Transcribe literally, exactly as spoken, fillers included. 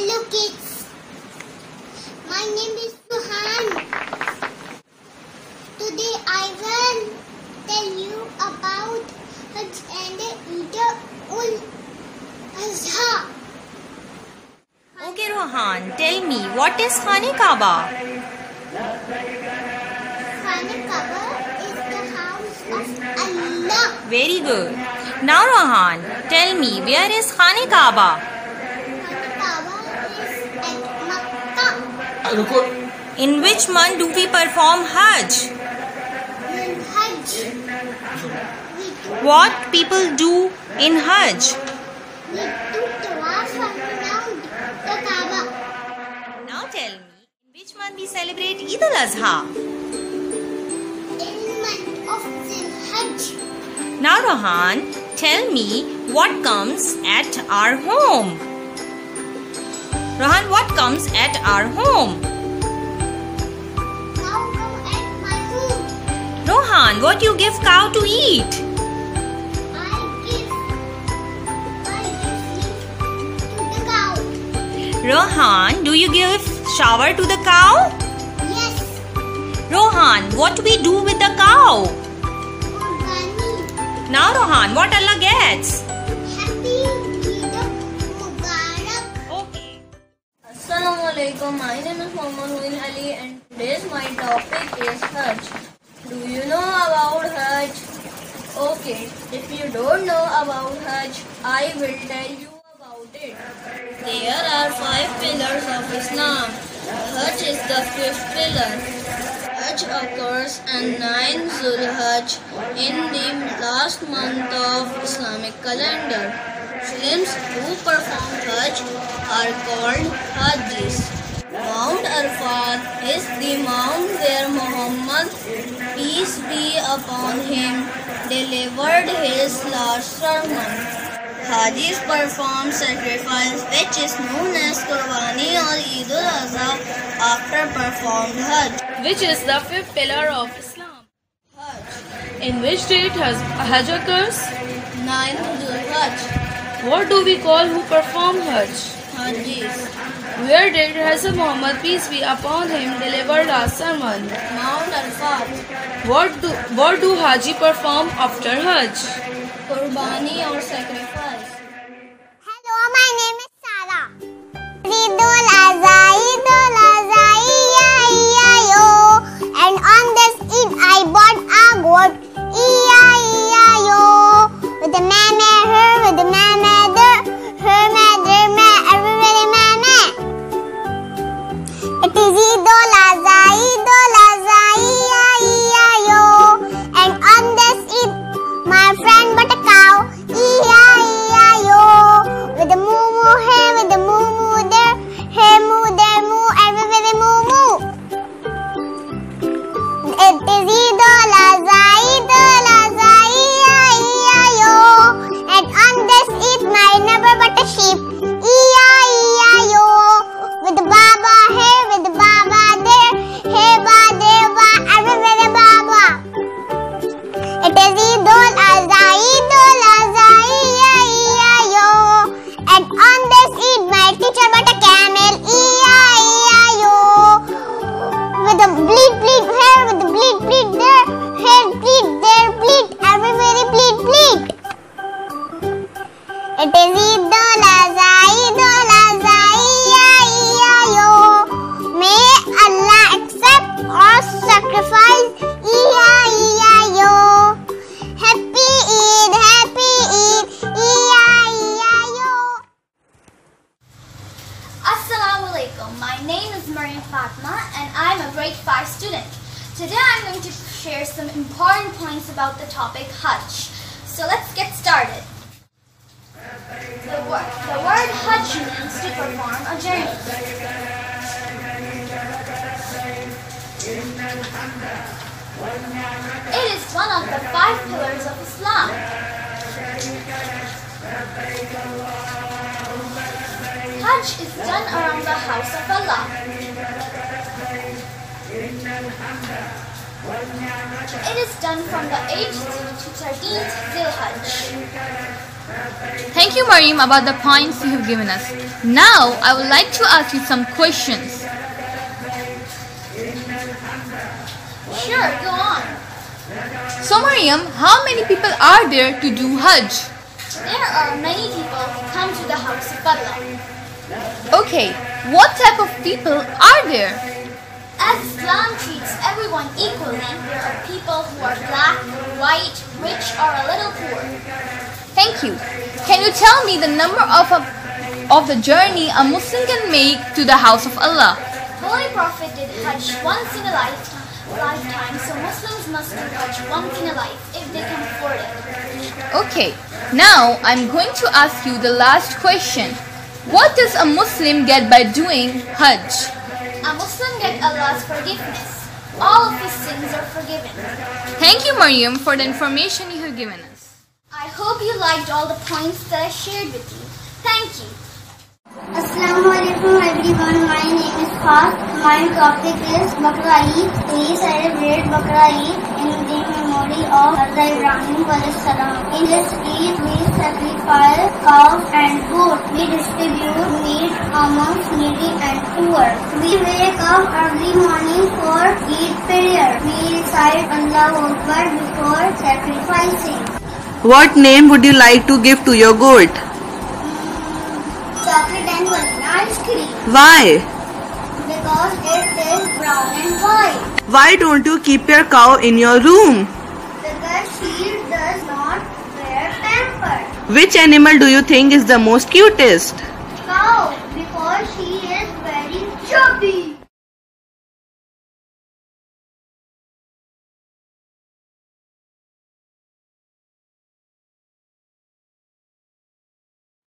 Hello kids, my name is Rohan. Today I will tell you about Hajj and Eid al-Adha. Okay Rohan, tell me, what is Khana Kaaba? Khana Kaaba is the house of Allah. Very good. Now Rohan, tell me, where is Khana Kaaba? In which month do we perform Hajj? In Hajj. What people do in Hajj? We do tawaf around the Kaaba. Now tell me, in which month we celebrate Eid al-Adha? In month of Zul Hajj. Now Rohan, tell me, what comes at our home? Rohan, what comes at our home? Cow come at my home. Rohan, what do you give cow to eat? I give, I give meat to the cow. Rohan, do you give shower to the cow? Yes. Rohan, what we do with the cow? Qurbani. Now Rohan, what Allah gets? Assalamualaikum, my name is Muhammad Ali and today's my topic is Hajj. Do you know about Hajj? Okay, if you don't know about Hajj, I will tell you about it. There are five pillars of Islam. Hajj is the fifth pillar. Hajj occurs on ninth Zul Hajj in the last month of Islamic calendar. Muslims who perform Hajj are called Hajjis. Mount Arafat is the mount where Muhammad, peace be upon him, delivered his last sermon. Hajjis perform sacrifice which is known as Qurbani or Eid al-Adha after performed Hajj, which is the fifth pillar of Islam. Hajj. In which date Hajj occurs? ninth Dhul Hajj. What do we call who perform Hajj? Hajjis. Where did Hazrat Muhammad, peace be upon him, deliver last sermon? Mount Arafat. What do what do Hajji perform after Hajj? Qurbani or sacrifice. Hello, my name is Sara. Eid al-Adha, Eid al-Adha, E I E I O. And on this Eid, I bought a goat, E I E I O, with a mama her, with a mama. Hajj is done around the house of Allah. It is done from the eighth to thirteenth Dhul Hajj. Thank you, Mariam, about the points you have given us. Now, I would like to ask you some questions. Sure, go on. So, Mariam, how many people are there to do Hajj? There are many people who come to the house of Allah. Okay, what type of people are there? As Islam treats everyone equally, there are people who are black, white, rich, or a little poor. Thank you. Can you tell me the number of, a, of the journey a Muslim can make to the house of Allah? Holy Prophet did Hajj once in a lifetime, lifetime, so Muslims must do Hajj once in a life if they can afford it. Okay, now I'm going to ask you the last question. What does a Muslim get by doing Hajj? A Muslim gets Allah's forgiveness. All of his sins are forgiven. Thank you, Mariam, for the information you have given us. I hope you liked all the points that I shared with you. Thank you. Assalamualaikum everyone. My name is Faq. My topic is Bakra Eid. We celebrate Bakra Eid in the memory of Hazrat Ibrahim alayhi salam. In this Eid, we sacrifice cows and goats. We distribute meat amongst needy and poor. We wake up early morning for Eid prayer. We recite Allahu Akbar before sacrificing. What name would you like to give to your goat? Chocolate and vanilla ice cream. Why? Because it is brown and white. Why don't you keep your cow in your room? Because she does not wear pampers. Which animal do you think is the most cutest?